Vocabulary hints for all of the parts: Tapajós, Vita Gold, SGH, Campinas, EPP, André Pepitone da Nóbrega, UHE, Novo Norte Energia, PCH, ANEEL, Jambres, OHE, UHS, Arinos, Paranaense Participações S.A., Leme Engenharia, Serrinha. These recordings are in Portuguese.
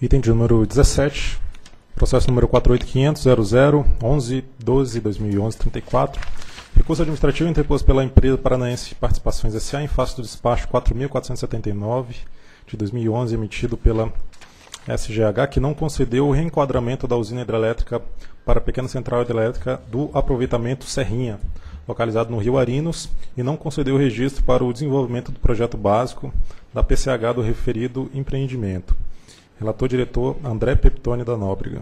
Item de número 17, processo número 48.500.00.11.12.2011.34, recurso administrativo interposto pela empresa Paranaense Participações S.A. em face do despacho 4.479 de 2011, emitido pela SGH, que não concedeu o reenquadramento da usina hidrelétrica para a pequena central hidrelétrica do aproveitamento Serrinha, localizado no rio Arinos, e não concedeu o registro para o desenvolvimento do projeto básico da PCH do referido empreendimento. Relator diretor André Pepitone da Nóbrega.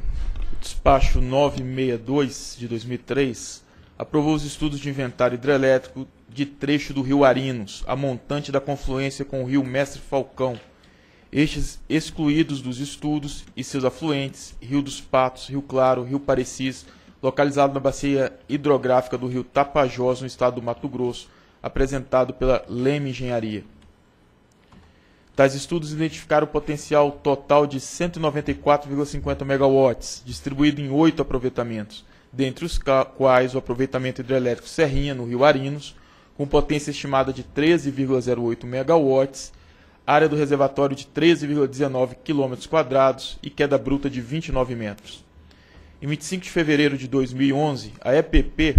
O despacho 962 de 2003 aprovou os estudos de inventário hidrelétrico de trecho do rio Arinos, a montante da confluência com o rio Mestre Falcão, estes excluídos dos estudos e seus afluentes, Rio dos Patos, Rio Claro, Rio Parecis, localizado na bacia hidrográfica do rio Tapajós, no estado do Mato Grosso, apresentado pela Leme Engenharia. Tais estudos identificaram o potencial total de 194,50 megawatts, distribuído em 8 aproveitamentos, dentre os quais o aproveitamento hidrelétrico Serrinha, no rio Arinos, com potência estimada de 13,08 megawatts, área do reservatório de 13,19 km² e queda bruta de 29 metros. Em 25 de fevereiro de 2011, a EPP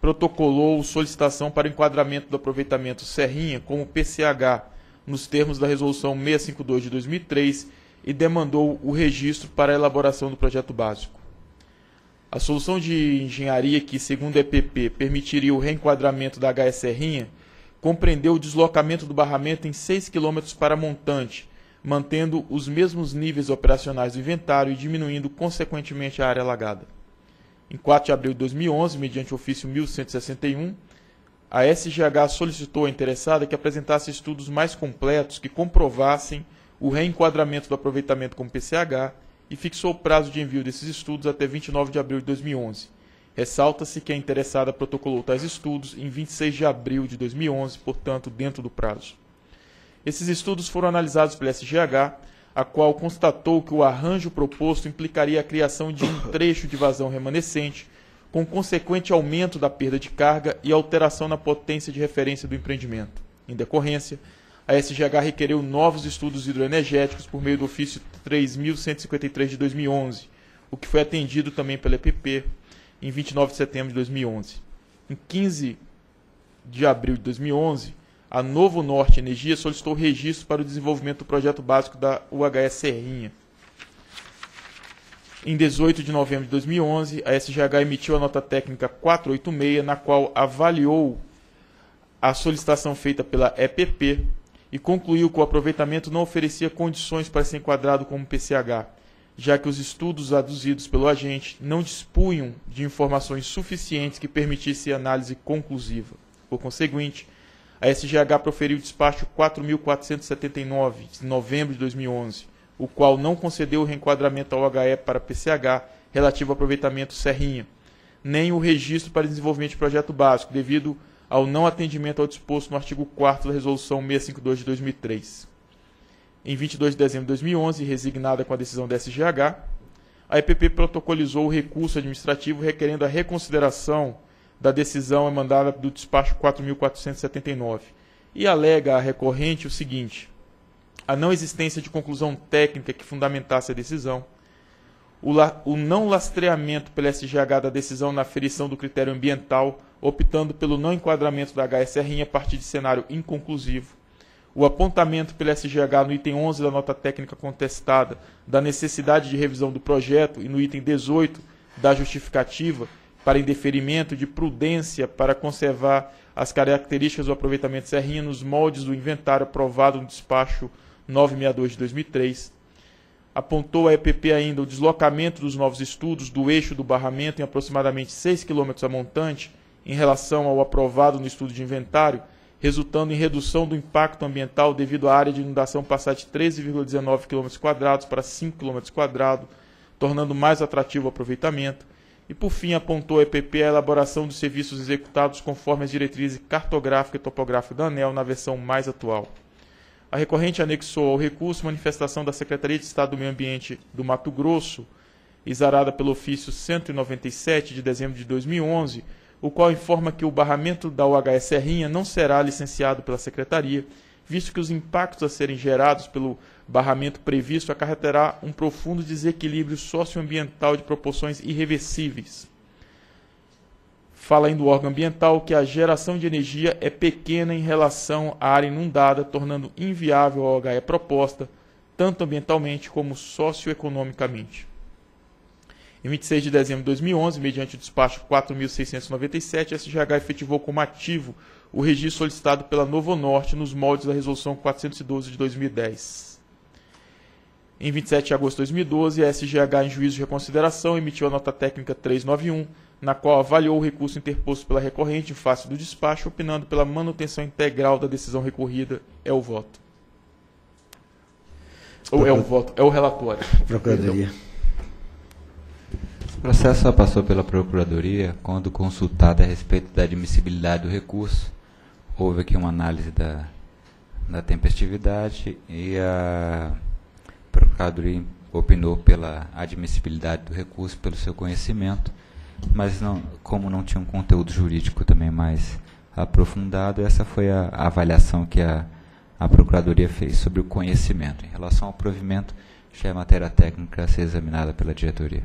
protocolou solicitação para enquadramento do aproveitamento Serrinha como PCH, nos termos da Resolução 652 de 2003, e demandou o registro para a elaboração do projeto básico. A solução de engenharia que, segundo a EPP, permitiria o reenquadramento da HS Serrinha, compreendeu o deslocamento do barramento em 6 km para a montante, mantendo os mesmos níveis operacionais do inventário e diminuindo, consequentemente, a área alagada. Em 4 de abril de 2011, mediante o ofício 1161, a SGH solicitou à interessada que apresentasse estudos mais completos que comprovassem o reenquadramento do aproveitamento como PCH e fixou o prazo de envio desses estudos até 29 de abril de 2011. Ressalta-se que a interessada protocolou tais estudos em 26 de abril de 2011, portanto, dentro do prazo. Esses estudos foram analisados pela SGH, a qual constatou que o arranjo proposto implicaria a criação de um trecho de vazão remanescente, com consequente aumento da perda de carga e alteração na potência de referência do empreendimento. Em decorrência, a SGH requereu novos estudos hidroenergéticos por meio do ofício 3.153 de 2011, o que foi atendido também pela EPP em 29 de setembro de 2011. Em 15 de abril de 2011, a Novo Norte Energia solicitou registro para o desenvolvimento do projeto básico da UHS Serrinha. Em 18 de novembro de 2011, a SGH emitiu a nota técnica 486, na qual avaliou a solicitação feita pela EPP e concluiu que o aproveitamento não oferecia condições para ser enquadrado como PCH, já que os estudos aduzidos pelo agente não dispunham de informações suficientes que permitissem análise conclusiva. Por conseguinte, a SGH proferiu o despacho 4.479, de novembro de 2011, o qual não concedeu o reenquadramento ao HE para PCH relativo ao aproveitamento Serrinha, nem o registro para desenvolvimento de projeto básico, devido ao não atendimento ao disposto no artigo 4º da Resolução 652 de 2003. Em 22 de dezembro de 2011, resignada com a decisão da SGH, a EPP protocolizou o recurso administrativo requerendo a reconsideração da decisão emandada do despacho 4.479 e alega à recorrente o seguinte: a não existência de conclusão técnica que fundamentasse a decisão, o não lastreamento pela SGH da decisão na aferição do critério ambiental, optando pelo não enquadramento da HS Serrinha a partir de cenário inconclusivo, o apontamento pela SGH no item 11 da nota técnica contestada da necessidade de revisão do projeto e no item 18 da justificativa para indeferimento de prudência para conservar as características do aproveitamento Serrinha nos moldes do inventário aprovado no despacho 962 de 2003. Apontou a EPP ainda o deslocamento dos novos estudos do eixo do barramento em aproximadamente 6 km a montante em relação ao aprovado no estudo de inventário, resultando em redução do impacto ambiental devido à área de inundação passar de 13,19 km² para 5 km², tornando mais atrativo o aproveitamento. E, por fim, apontou a EPP a elaboração dos serviços executados conforme as diretrizes cartográfica e topográfica da ANEEL na versão mais atual. A recorrente anexou ao recurso manifestação da Secretaria de Estado do Meio Ambiente do Mato Grosso, exarada pelo ofício 197 de dezembro de 2011, o qual informa que o barramento da UHS Serrinha não será licenciado pela Secretaria, visto que os impactos a serem gerados pelo barramento previsto acarretará um profundo desequilíbrio socioambiental de proporções irreversíveis. Fala ainda do órgão ambiental que a geração de energia é pequena em relação à área inundada, tornando inviável a OHE proposta, tanto ambientalmente como socioeconomicamente. Em 26 de dezembro de 2011, mediante o despacho 4.697, a SGH efetivou como ativo o registro solicitado pela Novo Norte nos moldes da Resolução 412 de 2010. Em 27 de agosto de 2012, a SGH, em juízo de reconsideração, emitiu a nota técnica 391, na qual avaliou o recurso interposto pela recorrente em face do despacho, opinando pela manutenção integral da decisão recorrida. É o voto. Ou é o voto, é o relatório. Procuradoria. Então, o processo só passou pela Procuradoria quando consultada a respeito da admissibilidade do recurso. Houve aqui uma análise da tempestividade e a Procuradoria opinou pela admissibilidade do recurso, pelo seu conhecimento, mas não, como não tinha um conteúdo jurídico também mais aprofundado, essa foi a avaliação que a Procuradoria fez sobre o conhecimento. Em relação ao provimento, já é matéria técnica a ser examinada pela diretoria.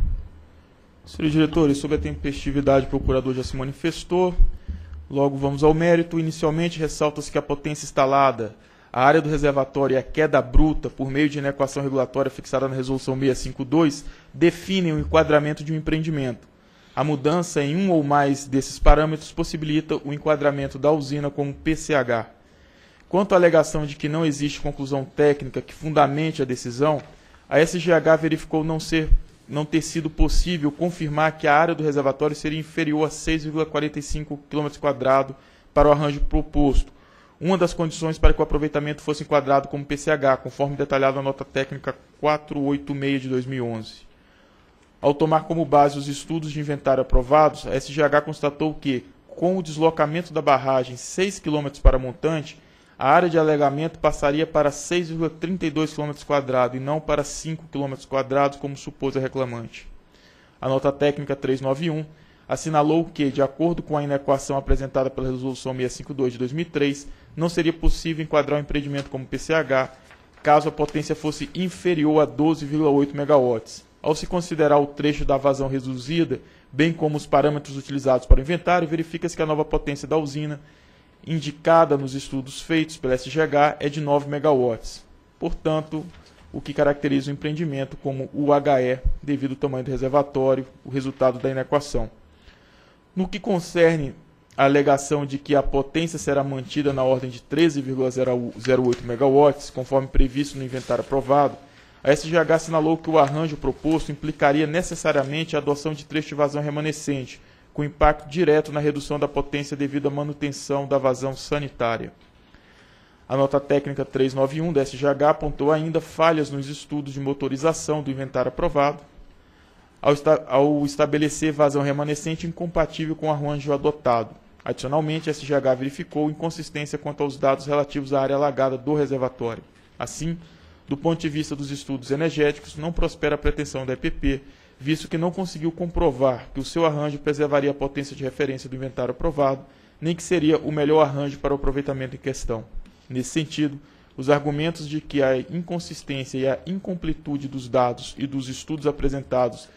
Senhores diretores, sobre a tempestividade, o procurador já se manifestou. Logo, vamos ao mérito. Inicialmente, ressalta-se que a potência instalada, a área do reservatório e a queda bruta, por meio de inequação regulatória fixada na Resolução 652, definem o enquadramento de um empreendimento. A mudança em um ou mais desses parâmetros possibilita o enquadramento da usina como PCH. Quanto à alegação de que não existe conclusão técnica que fundamente a decisão, a SGH verificou não ter sido possível confirmar que a área do reservatório seria inferior a 6,45 km² para o arranjo proposto, uma das condições para que o aproveitamento fosse enquadrado como PCH, conforme detalhado na nota técnica 486 de 2011. Ao tomar como base os estudos de inventário aprovados, a SGH constatou que, com o deslocamento da barragem 6 km para a montante, a área de alagamento passaria para 6,32 km² e não para 5 km², como supôs a reclamante. A nota técnica 391 assinalou que, de acordo com a inequação apresentada pela Resolução 652 de 2003, não seria possível enquadrar o empreendimento como PCH, caso a potência fosse inferior a 12,8 MW. Ao se considerar o trecho da vazão reduzida, bem como os parâmetros utilizados para o inventário, verifica-se que a nova potência da usina indicada nos estudos feitos pela SGH é de 9 MW, portanto, o que caracteriza o empreendimento como UHE devido ao tamanho do reservatório, o resultado da inequação. No que concerne a alegação de que a potência será mantida na ordem de 13,08 MW, conforme previsto no inventário aprovado, a SGH assinalou que o arranjo proposto implicaria necessariamente a adoção de trecho de vazão remanescente, com impacto direto na redução da potência devido à manutenção da vazão sanitária. A nota técnica 391 da SGH apontou ainda falhas nos estudos de motorização do inventário aprovado, ao estabelecer vazão remanescente incompatível com o arranjo adotado. Adicionalmente, a SGH verificou inconsistência quanto aos dados relativos à área alagada do reservatório. Assim, do ponto de vista dos estudos energéticos, não prospera a pretensão da EPP, visto que não conseguiu comprovar que o seu arranjo preservaria a potência de referência do inventário aprovado, nem que seria o melhor arranjo para o aproveitamento em questão. Nesse sentido, os argumentos de que a inconsistência e a incompletude dos dados e dos estudos apresentados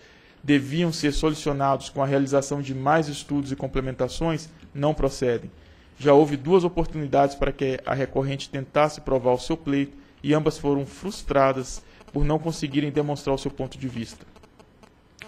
deviam ser solucionados com a realização de mais estudos e complementações não procedem. Já houve duas oportunidades para que a recorrente tentasse provar o seu pleito e ambas foram frustradas por não conseguirem demonstrar o seu ponto de vista.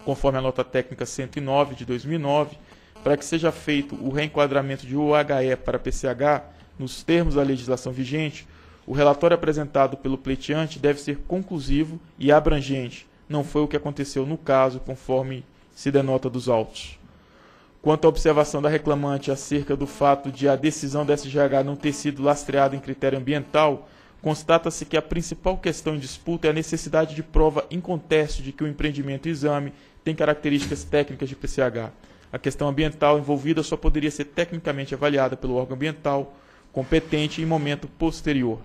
Conforme a nota técnica 109 de 2009, para que seja feito o reenquadramento de UHE para PCH, nos termos da legislação vigente, o relatório apresentado pelo pleiteante deve ser conclusivo e abrangente. Não foi o que aconteceu no caso, conforme se denota dos autos. Quanto à observação da reclamante acerca do fato de a decisão da SGH não ter sido lastreada em critério ambiental, constata-se que a principal questão em disputa é a necessidade de prova inconteste de que o empreendimento e exame têm características técnicas de PCH. A questão ambiental envolvida só poderia ser tecnicamente avaliada pelo órgão ambiental competente em momento posterior,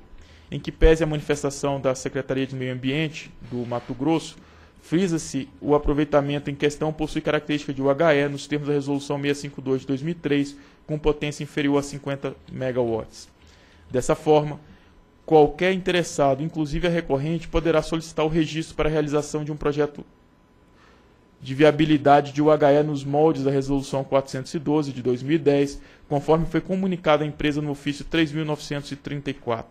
em que pese a manifestação da Secretaria de Meio Ambiente do Mato Grosso, frisa-se o aproveitamento em questão possui característica de UHE nos termos da Resolução 652 de 2003, com potência inferior a 50 MW. Dessa forma, Qualquer interessado, inclusive a recorrente, poderá solicitar o registro para a realização de um projeto de viabilidade de UHE nos moldes da Resolução 412 de 2010, conforme foi comunicado à empresa no ofício 3.934.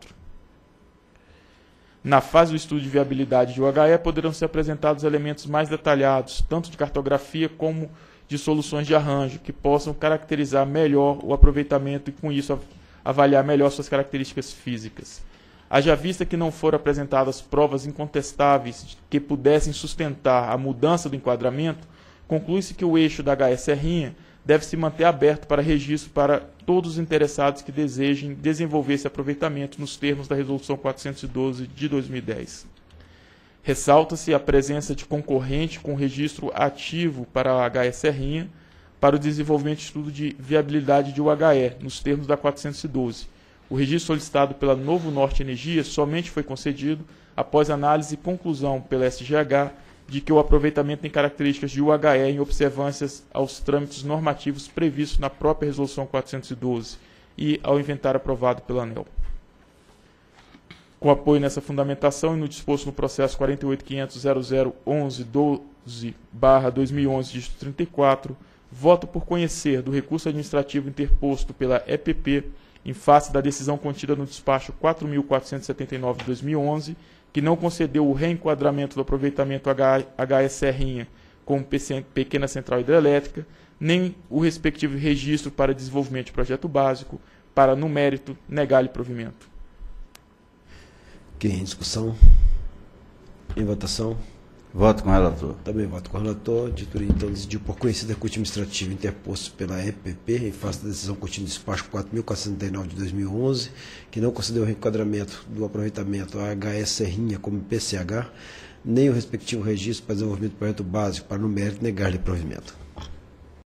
Na fase do estudo de viabilidade de UHE, poderão ser apresentados elementos mais detalhados, tanto de cartografia como de soluções de arranjo, que possam caracterizar melhor o aproveitamento e, com isso, avaliar melhor suas características físicas. Haja vista que não foram apresentadas provas incontestáveis que pudessem sustentar a mudança do enquadramento, conclui-se que o eixo da HE Serrinha deve se manter aberto para registro para todos os interessados que desejem desenvolver esse aproveitamento nos termos da Resolução 412 de 2010. Ressalta-se a presença de concorrente com registro ativo para a HE Serrinha para o desenvolvimento de estudo de viabilidade de UHE nos termos da 412, O registro solicitado pela Novo Norte Energia somente foi concedido após análise e conclusão pela SGH de que o aproveitamento tem características de UHE em observâncias aos trâmites normativos previstos na própria Resolução 412 e ao inventário aprovado pela ANEEL. Com apoio nessa fundamentação e no disposto no processo 48.500.001112/2011, dígito 34, voto por conhecer do recurso administrativo interposto pela EPP em face da decisão contida no despacho 4.479 de 2011, que não concedeu o reenquadramento do aproveitamento HE Serrinha como pequena central hidrelétrica, nem o respectivo registro para desenvolvimento de projeto básico, para, no mérito, negar-lhe provimento. Ok, em discussão? Em votação? Voto com o relator. Também voto com o relator. A diretoria, então, decidiu por conhecer do recurso administrativo interposto pela EPP em face da decisão contida no despacho 4.479 de 2011, que não concedeu o reenquadramento do aproveitamento à HE Serrinha como PCH, nem o respectivo registro para desenvolvimento do projeto básico, para no mérito negar-lhe provimento.